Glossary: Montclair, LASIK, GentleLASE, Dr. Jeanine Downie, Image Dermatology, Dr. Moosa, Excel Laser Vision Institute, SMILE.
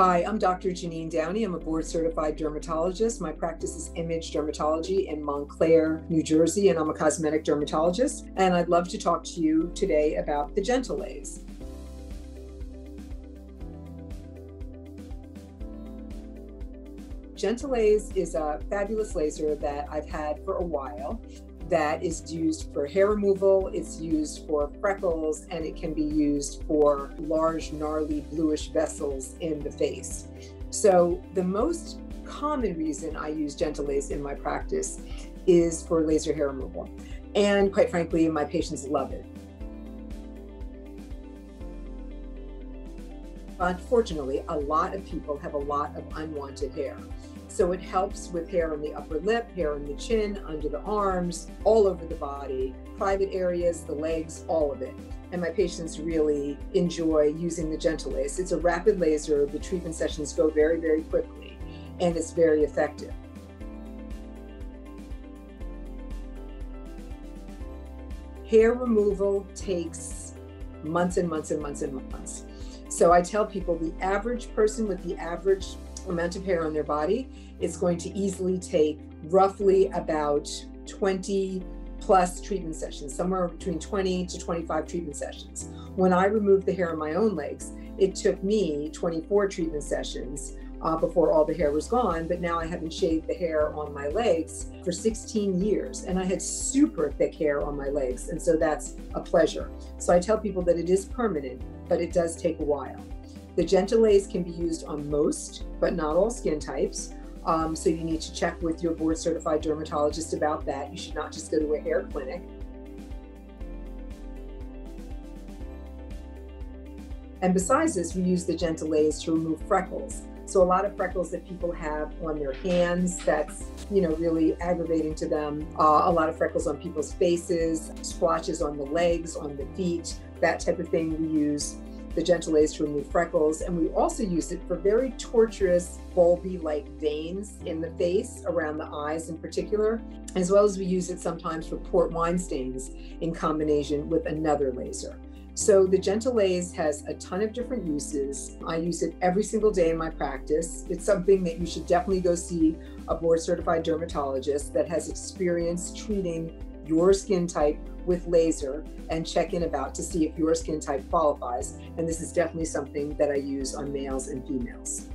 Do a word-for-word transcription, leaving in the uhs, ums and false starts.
Hi, I'm Doctor Jeanine Downie. I'm a board-certified dermatologist. My practice is Image Dermatology in Montclair, New Jersey, and I'm a cosmetic dermatologist. And I'd love to talk to you today about the GentleLASE. GentleLASE is a fabulous laser that I've had for a while that is used for hair removal, it's used for freckles, and it can be used for large, gnarly, bluish vessels in the face. So the most common reason I use GentleLASE in my practice is for laser hair removal. And quite frankly, my patients love it. Unfortunately, a lot of people have a lot of unwanted hair. So it helps with hair on the upper lip, hair on the chin, under the arms, all over the body, private areas, the legs, all of it. And my patients really enjoy using the GentleLASE. It's a rapid laser. The treatment sessions go very, very quickly, and it's very effective. Hair removal takes months and months and months and months. So I tell people the average person with the average amount of hair on their body is going to easily take roughly about twenty plus treatment sessions, somewhere between twenty to twenty-five treatment sessions. When I removed the hair on my own legs, it took me twenty-four treatment sessions uh, before all the hair was gone, but now I haven't shaved the hair on my legs for sixteen years, and I had super thick hair on my legs, and so that's a pleasure. So I tell people that it is permanent, but it does take a while. The GentleLASE can be used on most, but not all skin types. Um, so you need to check with your board certified dermatologist about that. You should not just go to a hair clinic. And besides this, we use the GentleLASE to remove freckles. So a lot of freckles that people have on their hands, that's, you know, really aggravating to them. Uh, a lot of freckles on people's faces, splotches on the legs, on the feet, that type of thing we use the GentleLASE to remove freckles, and we also use it for very tortuous, bulby-like veins in the face, around the eyes in particular, as well as we use it sometimes for port wine stains in combination with another laser. So the GentleLASE has a ton of different uses. I use it every single day in my practice. It's something that you should definitely go see a board-certified dermatologist that has experience treating your skin type with laser and check in about to see if your skin type qualifies. And this is definitely something that I use on males and females.